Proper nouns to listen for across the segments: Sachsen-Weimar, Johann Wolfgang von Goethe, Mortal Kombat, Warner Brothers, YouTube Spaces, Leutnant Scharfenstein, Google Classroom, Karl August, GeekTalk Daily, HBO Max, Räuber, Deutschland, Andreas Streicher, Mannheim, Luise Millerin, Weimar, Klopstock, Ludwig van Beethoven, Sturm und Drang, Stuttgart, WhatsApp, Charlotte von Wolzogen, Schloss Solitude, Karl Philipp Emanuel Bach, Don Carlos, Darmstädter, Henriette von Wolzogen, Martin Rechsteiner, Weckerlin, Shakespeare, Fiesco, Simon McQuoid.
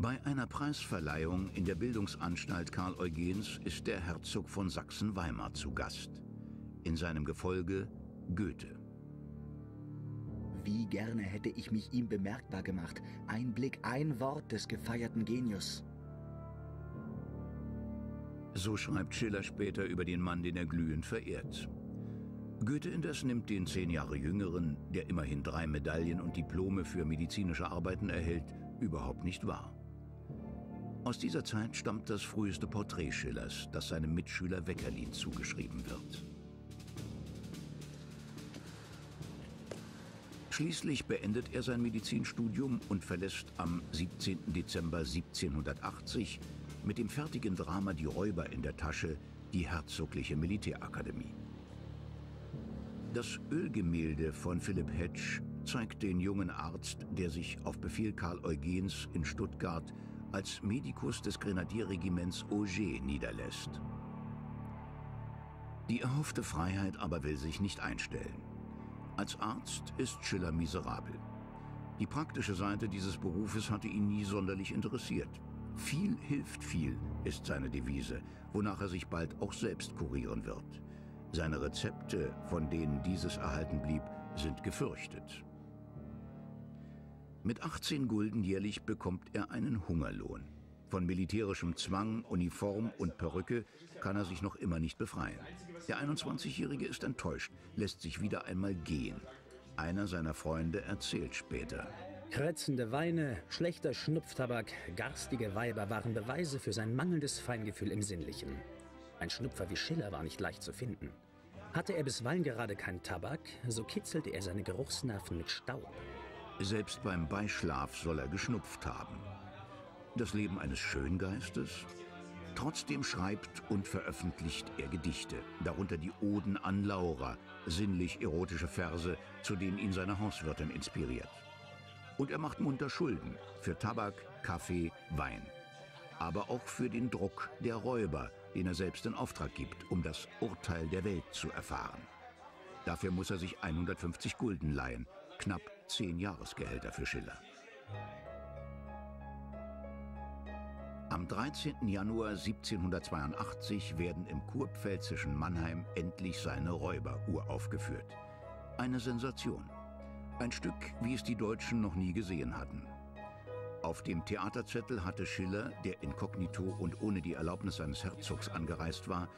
Bei einer Preisverleihung in der Bildungsanstalt Karl Eugens ist der Herzog von Sachsen-Weimar zu Gast. In seinem Gefolge Goethe. Wie gerne hätte ich mich ihm bemerkbar gemacht. Ein Blick, ein Wort des gefeierten Genius. So schreibt Schiller später über den Mann, den er glühend verehrt. Goethe indes nimmt den 10 Jahre Jüngeren, der immerhin 3 Medaillen und Diplome für medizinische Arbeiten erhält, überhaupt nicht wahr. Aus dieser Zeit stammt das früheste Porträt Schillers, das seinem Mitschüler Weckerlin zugeschrieben wird. Schließlich beendet er sein Medizinstudium und verlässt am 17. Dezember 1780 mit dem fertigen Drama Die Räuber in der Tasche die Herzogliche Militärakademie. Das Ölgemälde von Philipp Hetsch zeigt den jungen Arzt, der sich auf Befehl Karl Eugens in Stuttgart als Medikus des Grenadierregiments Augé niederlässt. Die erhoffte Freiheit aber will sich nicht einstellen. Als Arzt ist Schiller miserabel. Die praktische Seite dieses Berufes hatte ihn nie sonderlich interessiert. Viel hilft viel, ist seine Devise, wonach er sich bald auch selbst kurieren wird. Seine Rezepte, von denen dieses erhalten blieb, sind gefürchtet. Mit 18 Gulden jährlich bekommt er einen Hungerlohn. Von militärischem Zwang, Uniform und Perücke kann er sich noch immer nicht befreien. Der 21-Jährige ist enttäuscht, lässt sich wieder einmal gehen. Einer seiner Freunde erzählt später. Kratzende Weine, schlechter Schnupftabak, garstige Weiber waren Beweise für sein mangelndes Feingefühl im Sinnlichen. Ein Schnupfer wie Schiller war nicht leicht zu finden. Hatte er bisweilen gerade keinen Tabak, so kitzelte er seine Geruchsnerven mit Staub. Selbst beim Beischlaf soll er geschnupft haben. Das Leben eines Schöngeistes? Trotzdem schreibt und veröffentlicht er Gedichte, darunter die Oden an Laura, sinnlich-erotische Verse, zu denen ihn seine Hauswirtin inspiriert. Und er macht munter Schulden für Tabak, Kaffee, Wein. Aber auch für den Druck der Räuber, den er selbst in Auftrag gibt, um das Urteil der Welt zu erfahren. Dafür muss er sich 150 Gulden leihen, knapp 10 Jahresgehälter für Schiller. Am 13. Januar 1782 werden im kurpfälzischen Mannheim endlich seine Räuberuhr aufgeführt. Eine Sensation. Ein Stück, wie es die Deutschen noch nie gesehen hatten. Auf dem Theaterzettel hatte Schiller, der inkognito und ohne die Erlaubnis seines Herzogs angereist war,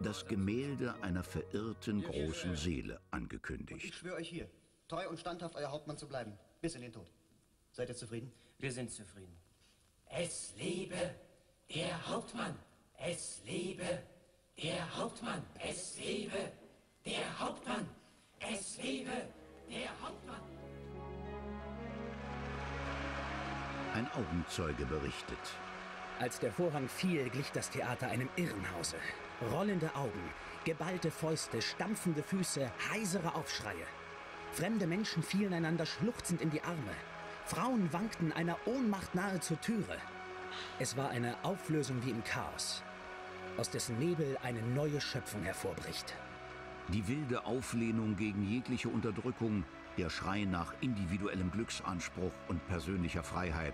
das Gemälde einer verirrten großen Seele angekündigt. Ich schwöre euch hier, treu und standhaft euer Hauptmann zu bleiben, bis in den Tod. Seid ihr zufrieden? Wir sind zufrieden. Es lebe der Hauptmann! Es lebe der Hauptmann! Es lebe der Hauptmann! Es lebe der Hauptmann! Ein Augenzeuge berichtet. Als der Vorhang fiel, glich das Theater einem Irrenhause. Rollende Augen, geballte Fäuste, stampfende Füße, heisere Aufschreie. Fremde Menschen fielen einander schluchzend in die Arme. Frauen wankten einer Ohnmacht nahe zur Türe. Es war eine Auflösung wie im Chaos, aus dessen Nebel eine neue Schöpfung hervorbricht. Die wilde Auflehnung gegen jegliche Unterdrückung, der Schrei nach individuellem Glücksanspruch und persönlicher Freiheit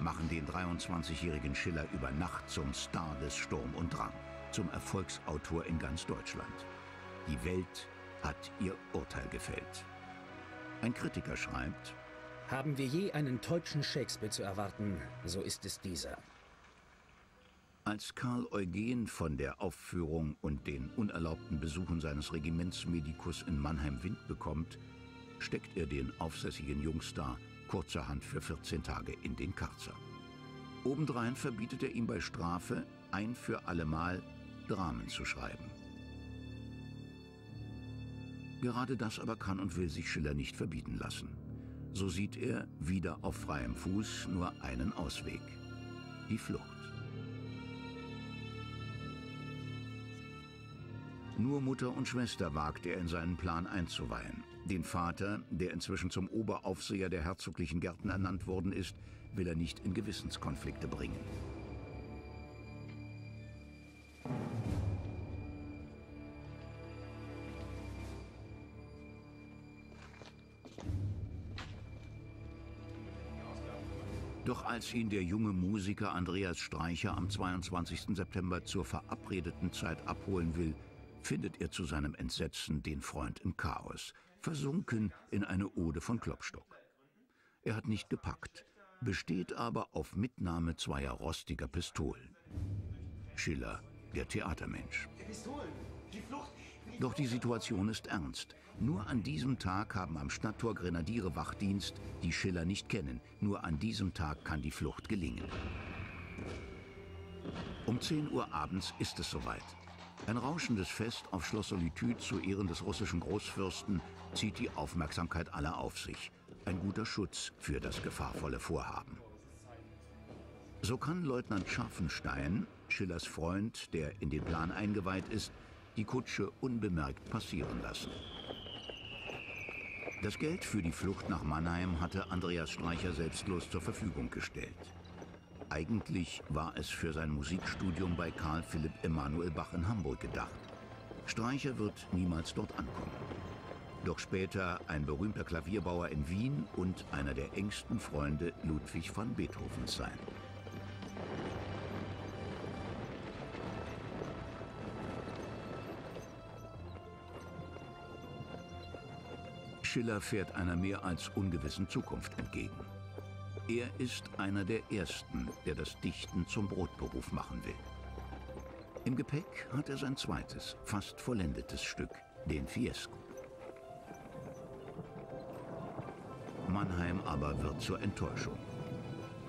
machen den 23-jährigen Schiller über Nacht zum Star des Sturm und Drang, zum Erfolgsautor in ganz Deutschland. Die Welt hat ihr Urteil gefällt. Ein Kritiker schreibt: Haben wir je einen deutschen Shakespeare zu erwarten, so ist es dieser. Als Karl Eugen von der Aufführung und den unerlaubten Besuchen seines Regimentsmedikus in Mannheim Wind bekommt, steckt er den aufsässigen Jungstar kurzerhand für 14 Tage in den Karzer. Obendrein verbietet er ihm bei Strafe, ein für allemal Dramen zu schreiben. Gerade das aber kann und will sich Schiller nicht verbieten lassen. So sieht er, wieder auf freiem Fuß, nur einen Ausweg: die Flucht. Nur Mutter und Schwester wagt er in seinen Plan einzuweihen. Den Vater, der inzwischen zum Oberaufseher der herzoglichen Gärten ernannt worden ist, will er nicht in Gewissenskonflikte bringen. Doch als ihn der junge Musiker Andreas Streicher am 22. September zur verabredeten Zeit abholen will, findet er zu seinem Entsetzen den Freund im Chaos, versunken in eine Ode von Klopstock. Er hat nicht gepackt, besteht aber auf Mitnahme zweier rostiger Pistolen. Schiller, der Theatermensch. Doch die Situation ist ernst. Nur an diesem Tag haben am Stadttor Grenadiere Wachdienst, die Schiller nicht kennen. Nur an diesem Tag kann die Flucht gelingen. Um 10 Uhr abends ist es soweit. Ein rauschendes Fest auf Schloss Solitude zu Ehren des russischen Großfürsten zieht die Aufmerksamkeit aller auf sich. Ein guter Schutz für das gefahrvolle Vorhaben. So kann Leutnant Scharfenstein, Schillers Freund, der in den Plan eingeweiht ist, die Kutsche unbemerkt passieren lassen. Das Geld für die Flucht nach Mannheim hatte Andreas Streicher selbstlos zur Verfügung gestellt. Eigentlich war es für sein Musikstudium bei Karl Philipp Emanuel Bach in Hamburg gedacht. Streicher wird niemals dort ankommen. Doch später ein berühmter Klavierbauer in Wien und einer der engsten Freunde Ludwig van Beethovens sein. Schiller fährt einer mehr als ungewissen Zukunft entgegen. Er ist einer der Ersten, der das Dichten zum Brotberuf machen will. Im Gepäck hat er sein zweites, fast vollendetes Stück, den Fiesco. Mannheim aber wird zur Enttäuschung.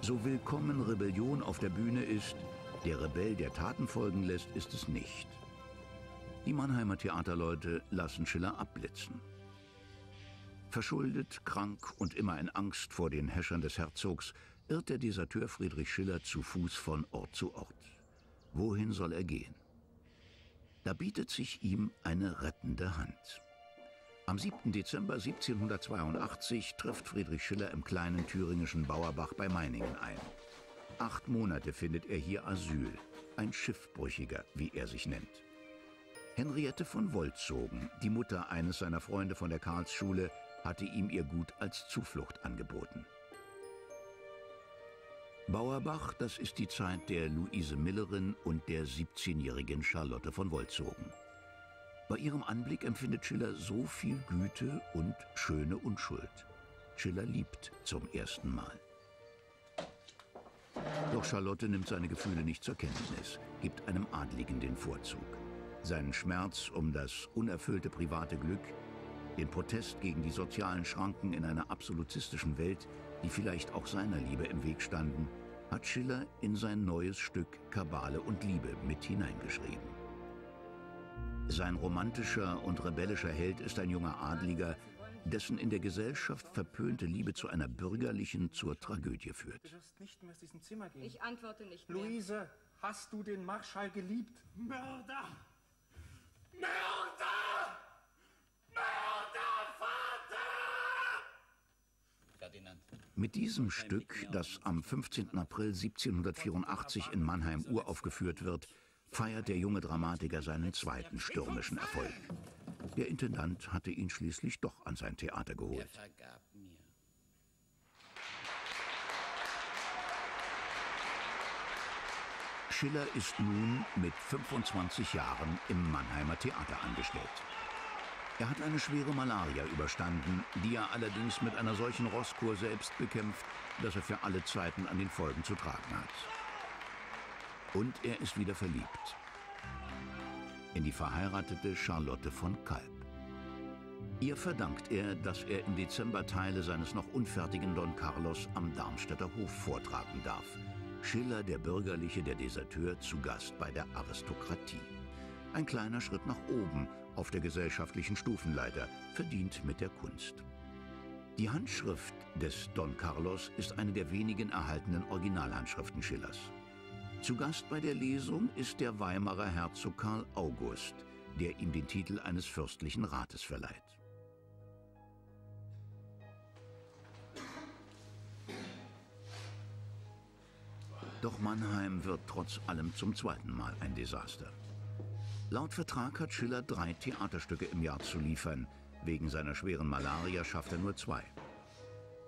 So willkommen Rebellion auf der Bühne ist, der Rebell, der Taten folgen lässt, ist es nicht. Die Mannheimer Theaterleute lassen Schiller abblitzen. Verschuldet, krank und immer in Angst vor den Häschern des Herzogs, irrt der Deserteur Friedrich Schiller zu Fuß von Ort zu Ort. Wohin soll er gehen? Da bietet sich ihm eine rettende Hand. Am 7. Dezember 1782 trifft Friedrich Schiller im kleinen thüringischen Bauerbach bei Meiningen ein. 8 Monate findet er hier Asyl, ein Schiffbrüchiger, wie er sich nennt. Henriette von Wolzogen, die Mutter eines seiner Freunde von der Karlsschule, hatte ihm ihr Gut als Zuflucht angeboten. Bauerbach, das ist die Zeit der Luise Millerin und der 17-jährigen Charlotte von Wolzogen. Bei ihrem Anblick empfindet Schiller so viel Güte und schöne Unschuld. Schiller liebt zum ersten Mal. Doch Charlotte nimmt seine Gefühle nicht zur Kenntnis, gibt einem Adligen den Vorzug. Seinen Schmerz um das unerfüllte private Glück, den Protest gegen die sozialen Schranken in einer absolutistischen Welt, die vielleicht auch seiner Liebe im Weg standen, hat Schiller in sein neues Stück Kabale und Liebe mit hineingeschrieben. Sein romantischer und rebellischer Held ist ein junger Adliger, dessen in der Gesellschaft verpönte Liebe zu einer bürgerlichen zur Tragödie führt. Du wirst nicht mehr aus diesem Zimmer gehen. Ich antworte nicht mehr. Luise, hast du den Marschall geliebt? Mörder! Mörder! Mördervater! Mit diesem Stück, das am 15. April 1784 in Mannheim uraufgeführt wird, feiert der junge Dramatiker seinen zweiten stürmischen Erfolg. Der Intendant hatte ihn schließlich doch an sein Theater geholt. Schiller ist nun mit 25 Jahren im Mannheimer Theater angestellt. Er hat eine schwere Malaria überstanden, die er allerdings mit einer solchen Rosskur selbst bekämpft, dass er für alle Zeiten an den Folgen zu tragen hat. Und er ist wieder verliebt. In die verheiratete Charlotte von Kalb. Ihr verdankt er, dass er im Dezember Teile seines noch unfertigen Don Carlos am Darmstädter Hof vortragen darf. Schiller, der Bürgerliche, der Deserteur, zu Gast bei der Aristokratie. Ein kleiner Schritt nach oben auf der gesellschaftlichen Stufenleiter, verdient mit der Kunst. Die Handschrift des Don Carlos ist eine der wenigen erhaltenen Originalhandschriften Schillers. Zu Gast bei der Lesung ist der Weimarer Herzog Karl August, der ihm den Titel eines fürstlichen Rates verleiht. Doch Mannheim wird trotz allem zum zweiten Mal ein Desaster. Laut Vertrag hat Schiller 3 Theaterstücke im Jahr zu liefern. Wegen seiner schweren Malaria schafft er nur 2.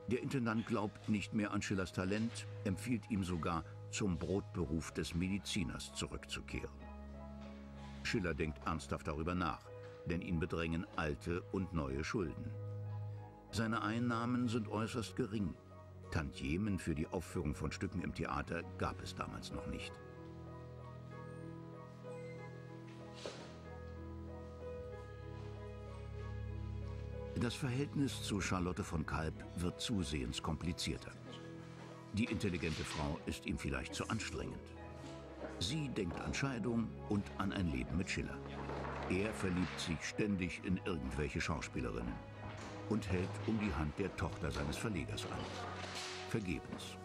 Der Intendant glaubt nicht mehr an Schillers Talent, empfiehlt ihm sogar, zum Brotberuf des Mediziners zurückzukehren. Schiller denkt ernsthaft darüber nach, denn ihn bedrängen alte und neue Schulden. Seine Einnahmen sind äußerst gering. Tantiemen für die Aufführung von Stücken im Theater gab es damals noch nicht. Das Verhältnis zu Charlotte von Kalb wird zusehends komplizierter. Die intelligente Frau ist ihm vielleicht zu anstrengend. Sie denkt an Scheidung und an ein Leben mit Schiller. Er verliebt sich ständig in irgendwelche Schauspielerinnen und hält um die Hand der Tochter seines Verlegers an. Vergebens.